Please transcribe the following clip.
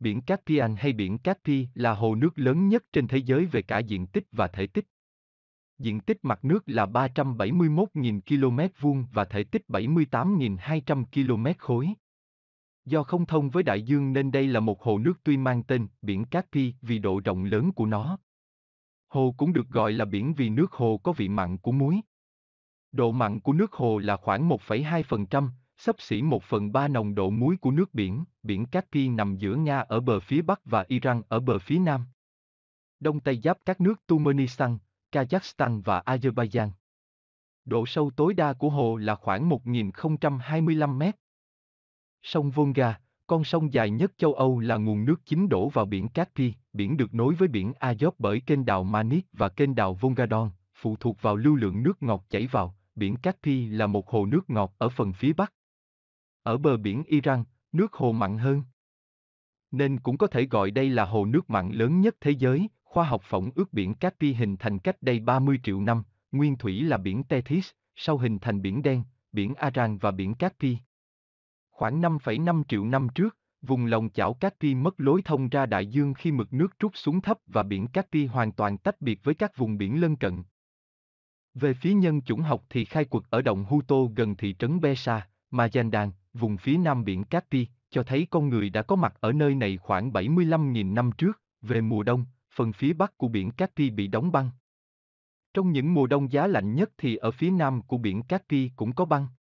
Biển Caspian hay Biển Caspi là hồ nước lớn nhất trên thế giới về cả diện tích và thể tích. Diện tích mặt nước là 371.000 km vuông và thể tích 78.200 km khối. Do không thông với đại dương nên đây là một hồ nước tuy mang tên Biển Caspi vì độ rộng lớn của nó. Hồ cũng được gọi là biển vì nước hồ có vị mặn của muối. Độ mặn của nước hồ là khoảng 1,2%, xấp xỉ 1/3 nồng độ muối của nước biển. Biển Caspi nằm giữa Nga ở bờ phía bắc và Iran ở bờ phía nam. Đông tây giáp các nước Turkmenistan, Kazakhstan và Azerbaijan. Độ sâu tối đa của hồ là khoảng 1.025 mét. Sông Volga, con sông dài nhất châu Âu, là nguồn nước chính đổ vào biển Caspi. Biển được nối với biển Azov bởi kênh đào Manych và kênh đào Volga-Don, phụ thuộc vào lưu lượng nước ngọt chảy vào. Biển Caspi là một hồ nước ngọt ở phần phía bắc. Ở bờ biển Iran, nước hồ mặn hơn, nên cũng có thể gọi đây là hồ nước mặn lớn nhất thế giới. Khoa học phỏng ước biển Caspi hình thành cách đây 30 triệu năm, nguyên thủy là biển Tethys, sau hình thành biển Đen, biển Aral và biển Caspi. Khoảng 5,5 triệu năm trước, vùng lòng chảo Caspi mất lối thông ra đại dương khi mực nước rút xuống thấp và biển Caspi hoàn toàn tách biệt với các vùng biển lân cận. Về phía nhân chủng học thì khai quật ở động Huto gần thị trấn Behshahr, Mazandaran, vùng phía nam biển Caspi, cho thấy con người đã có mặt ở nơi này khoảng 75.000 năm trước. Về mùa đông, phần phía bắc của biển Caspi bị đóng băng. Trong những mùa đông giá lạnh nhất thì ở phía nam của biển Caspi cũng có băng.